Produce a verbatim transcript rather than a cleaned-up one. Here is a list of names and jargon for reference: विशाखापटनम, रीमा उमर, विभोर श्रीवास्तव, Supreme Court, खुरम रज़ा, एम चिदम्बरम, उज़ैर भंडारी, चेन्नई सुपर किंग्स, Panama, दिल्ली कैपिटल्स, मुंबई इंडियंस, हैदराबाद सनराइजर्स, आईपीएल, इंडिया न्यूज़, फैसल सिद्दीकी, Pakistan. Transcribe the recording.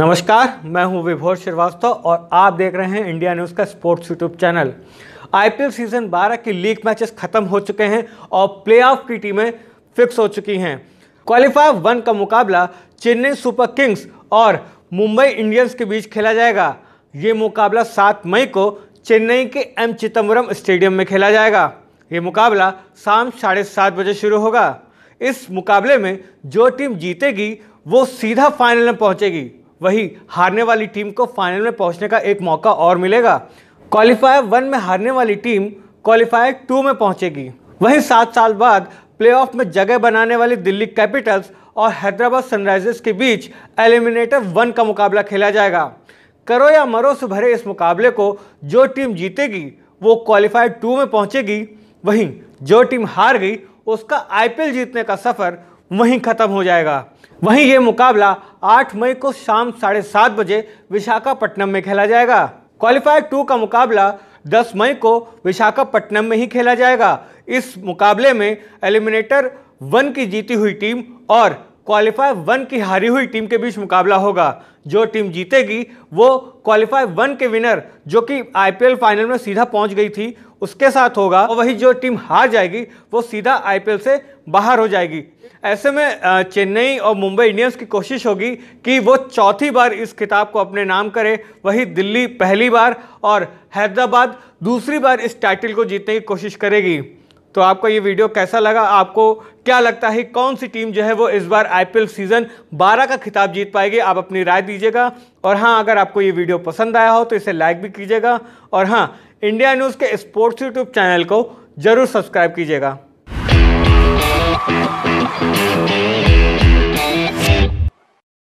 नमस्कार, मैं हूं विभोर श्रीवास्तव और आप देख रहे हैं इंडिया न्यूज़ का sports YouTube channel. आईपीएल season बारह के लीग मैचेस खत्म हो चुके हैं और प्लेऑफ की टीमें फिक्स हो चुकी हैं। क्वालिफायर वन का मुकाबला चेन्नई सुपर किंग्स और मुंबई इंडियंस के बीच खेला जाएगा। ये मुकाबला सात मई को चेन्नई के एम चिदम्बरम स्टेडियम में खेला जाएगा। ये मुकाबला शाम साढ़े सात बजे शुरू होगा। इस मुकाबले में जो टीम जीतेगी वो सीधा फाइनल में पहुंचेगी, वही हारने वाली टीम को फाइनल में पहुंचने का एक मौका और मिलेगा। क्वालिफायर वन में हारने वाली टीम क्वालिफायर टू में पहुंचेगी। वहीं सात साल बाद प्लेऑफ में जगह बनाने वाली दिल्ली कैपिटल्स और हैदराबाद सनराइजर्स के बीच एलिमिनेटर वन का मुकाबला खेला जाएगा। करो या मरो से भरे इस मुकाबले को जो टीम जीतेगी वो क्वालिफायर टू में पहुँचेगी, वहीं जो टीम हार गई उसका आईपीएल जीतने का सफ़र वहीं ख़त्म हो जाएगा। वहीं ये मुकाबला आठ मई को शाम साढ़े सात बजे विशाखापटनम में खेला जाएगा। क्वालिफायर टू का मुकाबला दस मई को विशाखापटनम में ही खेला जाएगा। इस मुकाबले में एलिमिनेटर वन की जीती हुई टीम और क्वालिफायर वन की हारी हुई टीम के बीच मुकाबला होगा। जो टीम जीतेगी वो क्वालिफायर वन के विनर, जो कि आईपीएल फाइनल में सीधा पहुंच गई थी, उसके साथ होगा और वही जो टीम हार जाएगी वो सीधा आईपीएल से बाहर हो जाएगी। ऐसे में चेन्नई और मुंबई इंडियंस की कोशिश होगी कि वो चौथी बार इस खिताब को अपने नाम करे। वही दिल्ली पहली बार और हैदराबाद दूसरी बार इस टाइटल को जीतने की कोशिश करेगी। तो आपको ये वीडियो कैसा लगा? आपको क्या लगता है कौन सी टीम जो है वो इस बार आईपीएल सीज़न बारह का खिताब जीत पाएगी? आप अपनी राय दीजिएगा। और हाँ, अगर आपको ये वीडियो पसंद आया हो तो इसे लाइक भी कीजिएगा और हाँ, इंडिया न्यूज़ के स्पोर्ट्स यूट्यूब चैनल को ज़रूर सब्सक्राइब कीजिएगा।